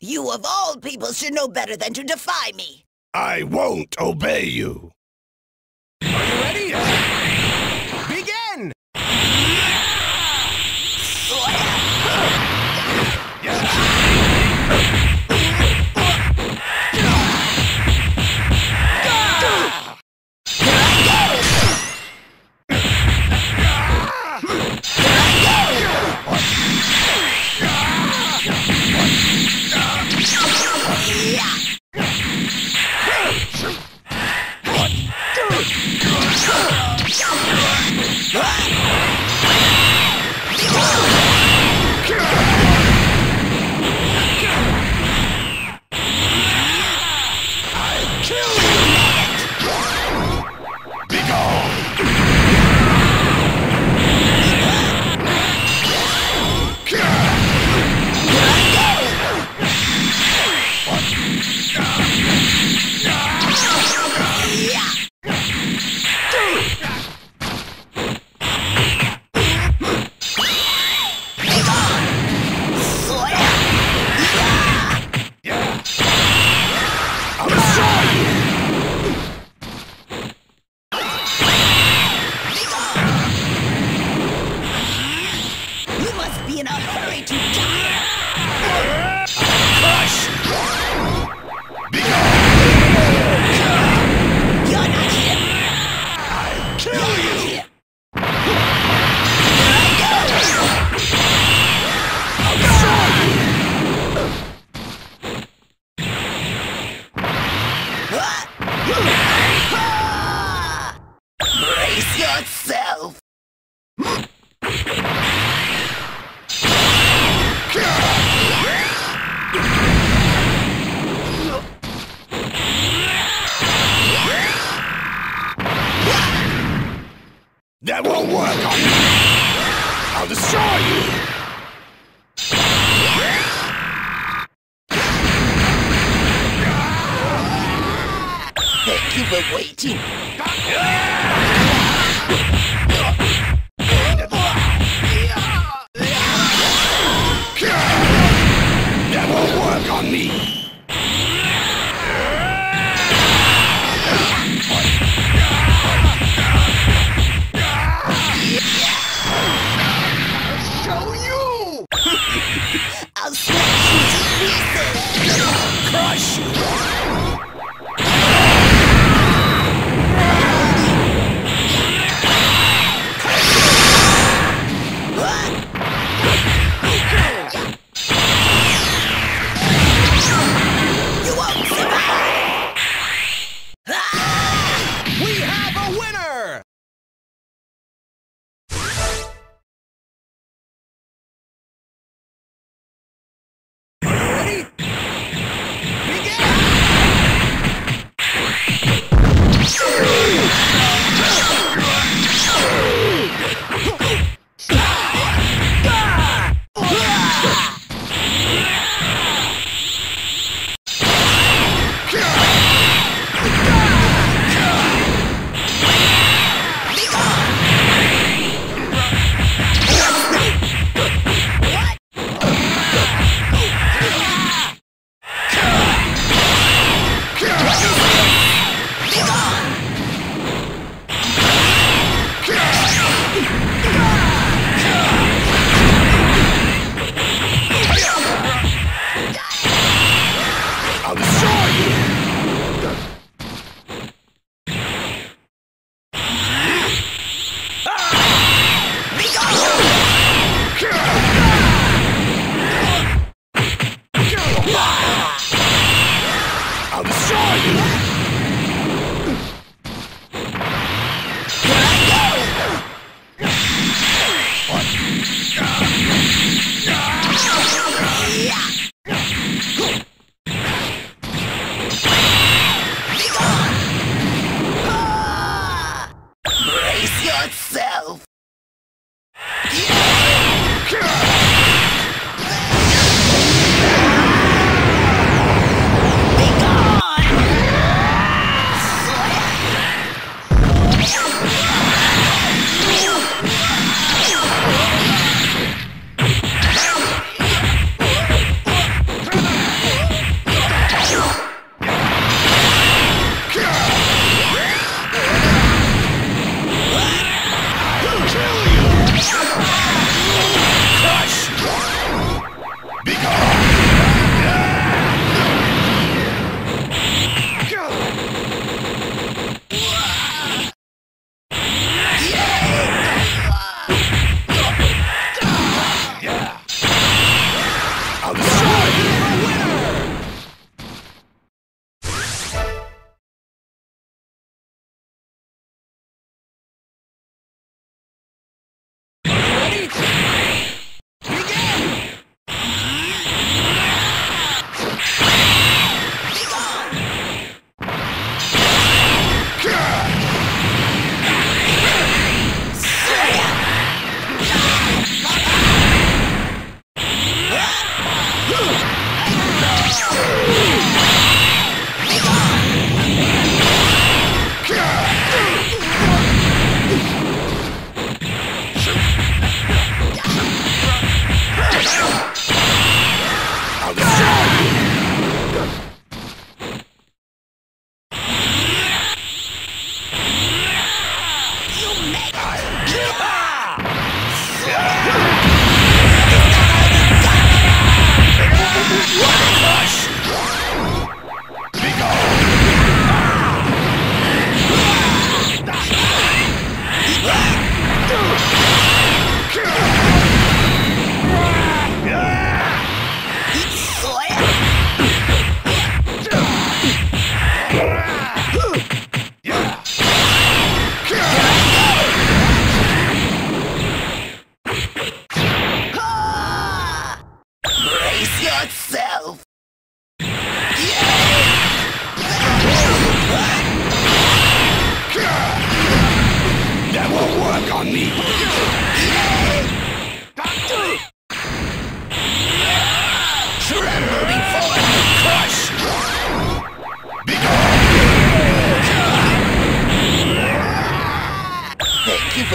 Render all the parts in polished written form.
You of all people should know better than to defy me. I won't obey you. Are you ready? Begin! Yourself! That won't work on me! I'll destroy you! Thank you for waiting. That won't work on me. I'll show you. I'll smash you to pieces. Crush you.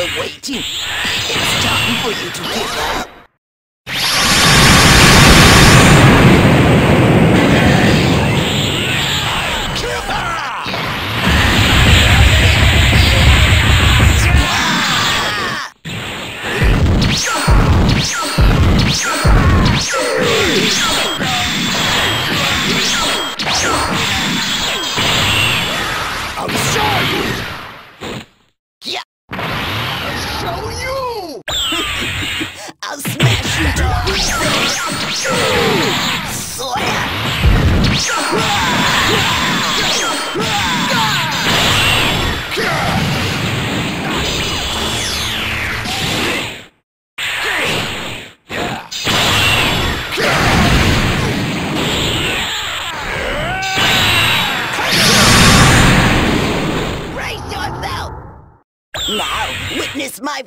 the waiting. It's time for you to give up. Now, witness my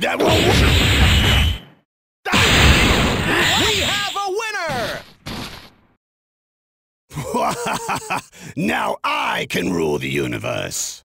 that will we have a winner! Now I can rule the universe.